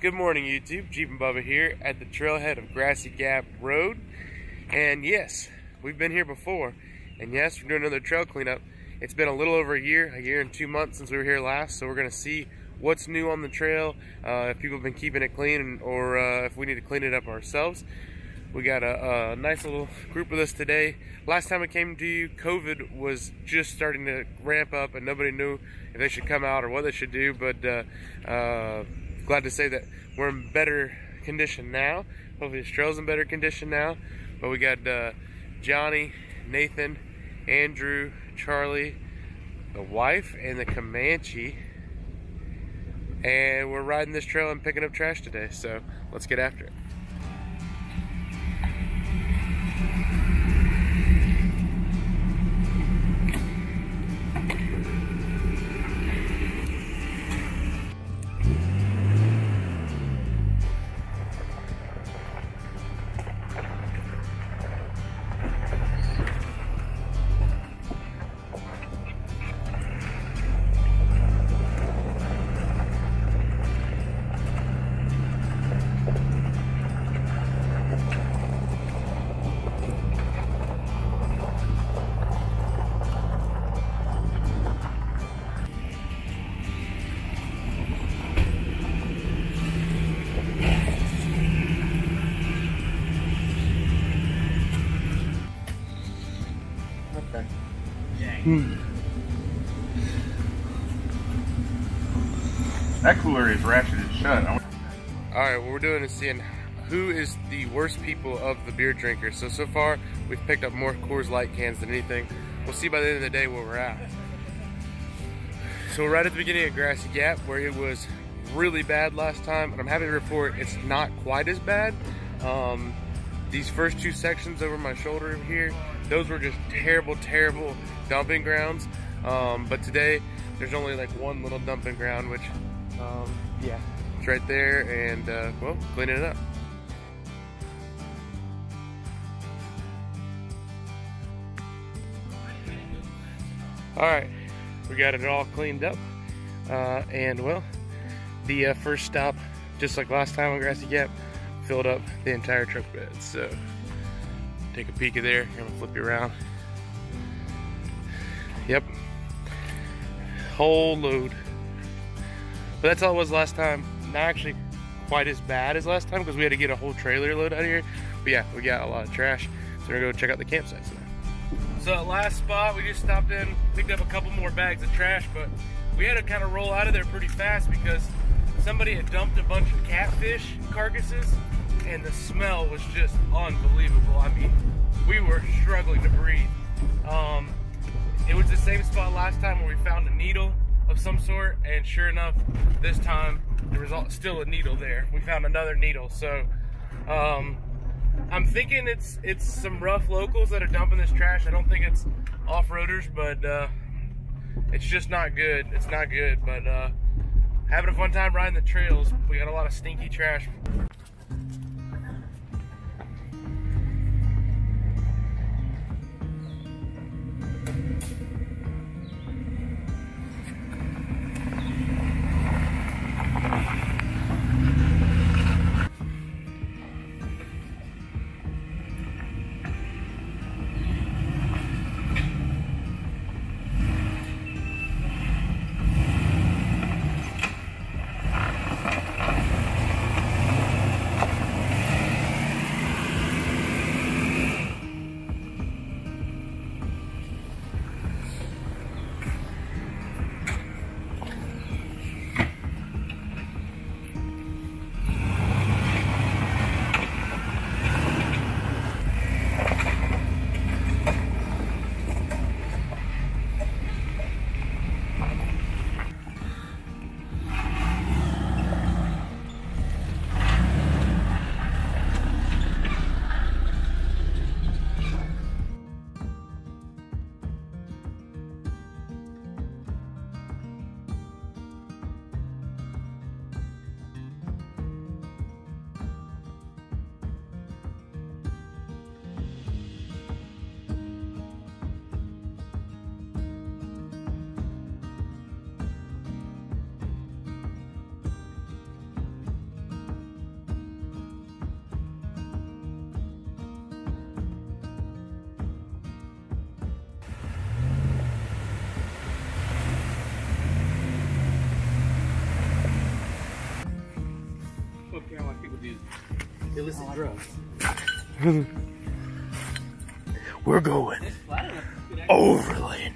Good morning, YouTube. Jeepin Bubba here at the trailhead of Grassy Gap Road. And yes, we've been here before. And yes, we're doing another trail cleanup. It's been a little over a year and 2 months since we were here last. So we're going to see what's new on the trail, if people have been keeping it clean, or if we need to clean it up ourselves. We got a nice little group with us today. Last time I came to you, COVID was just starting to ramp up and nobody knew if they should come out or what they should do. But glad to say that we're in better condition now. Hopefully this trail's in better condition now. But we got Johnny, Nathan, Andrew, Charlie, the wife, and the Comanche. And we're riding this trail and picking up trash today. So let's get after it. That cooler is ratcheted shut. Alright, what we're doing is seeing who is the worst people of the beer drinkers. So far, we've picked up more Coors Light cans than anything. We'll see by the end of the day where we're at. So we're right at the beginning of Grassy Gap, where it was really bad last time. And I'm happy to report it's not quite as bad. These first two sections over my shoulder here, those were just terrible, terrible dumping grounds. But today, there's only like one little dumping ground, which, yeah, it's right there, and, well, cleaning it up. All right, we got it all cleaned up, and, well, the first stop, just like last time on Grassy Gap, filled up the entire truck bed. So take a peek of there. I'm gonna flip you around. Yep, whole load. But that's all it was last time. Not actually quite as bad as last time because we had to get a whole trailer load out of here. But yeah, we got a lot of trash. So we're gonna go check out the campsites now. So that last spot we just stopped in, picked up a couple more bags of trash, but we had to kind of roll out of there pretty fast because somebody had dumped a bunch of catfish carcasses. And the smell was just unbelievable. I mean, we were struggling to breathe. It was the same spot last time where we found a needle of some sort, and sure enough, this time there was still a needle there. We found another needle, so I'm thinking it's some rough locals that are dumping this trash. I don't think it's off-roaders, but it's just not good. It's not good, but having a fun time riding the trails. We got a lot of stinky trash. do illicit drugs. We're going overland.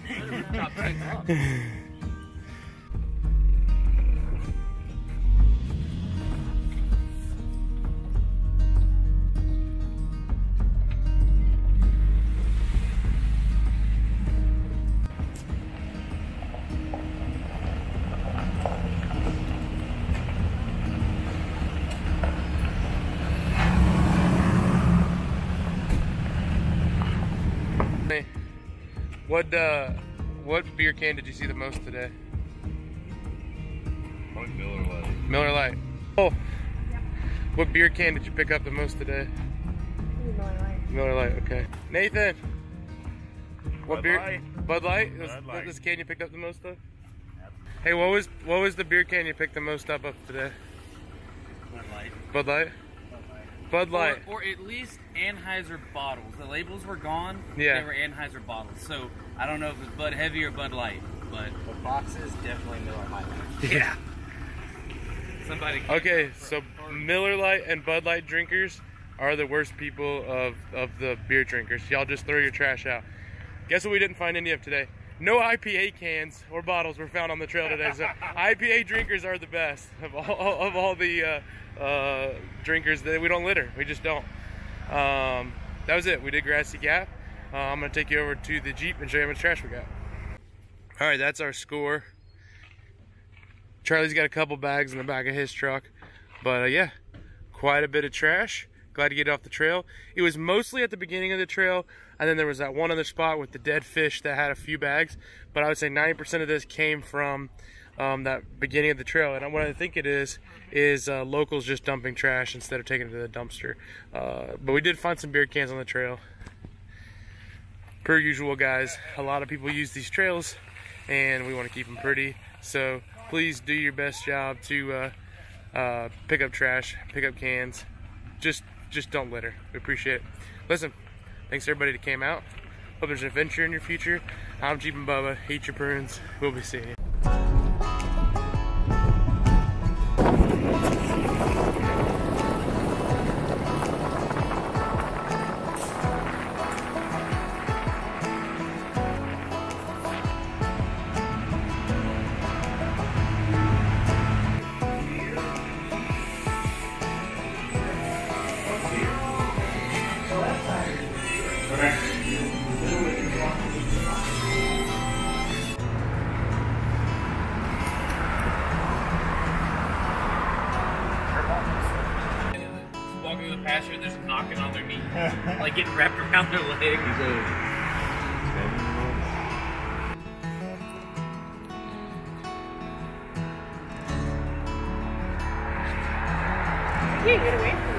What beer can did you see the most today? Probably Miller Lite. Miller Lite. Oh. Yeah. What beer can did you pick up the most today? Miller Lite. Miller Lite. Okay. Nathan. What Bud beer? Light. Bud Light. What this can you picked up the most of? Absolutely. Hey, what was the beer can you picked the most up of today? Bud Light. Bud Light. Bud Light. Or at least Anheuser bottles. The labels were gone. Yeah. They were Anheuser bottles. So I don't know if it was Bud Heavy or Bud Light, but the boxes definitely Miller Lite. Yeah. Somebody. Okay, so Miller Lite and Bud Light drinkers are the worst people of the beer drinkers. Y'all just throw your trash out. Guess what we didn't find any of today? No IPA cans or bottles were found on the trail today. So IPA drinkers are the best of all the drinkers that we don't litter. We just don't. That was it. We did Grassy Gap. I'm gonna take you over to the Jeep and show you how much trash we got. All right, that's our score. Charlie's got a couple bags in the back of his truck, but yeah, quite a bit of trash. Glad to get off the trail. It was mostly at the beginning of the trail, and then there was that one other spot with the dead fish that had a few bags, but I would say 90% of this came from that beginning of the trail. And what I think it is locals just dumping trash instead of taking it to the dumpster. But we did find some beer cans on the trail. Per usual, guys, a lot of people use these trails, and we want to keep them pretty. So please do your best job to pick up trash, pick up cans. Just don't litter. We appreciate it. Listen, thanks everybody that came out. Hope there's an adventure in your future. I'm Jeepin Bubba. Eat your prunes. We'll be seeing you. Walking through the pasture, they're just knocking on their knees, like getting wrapped around their legs. You can get away from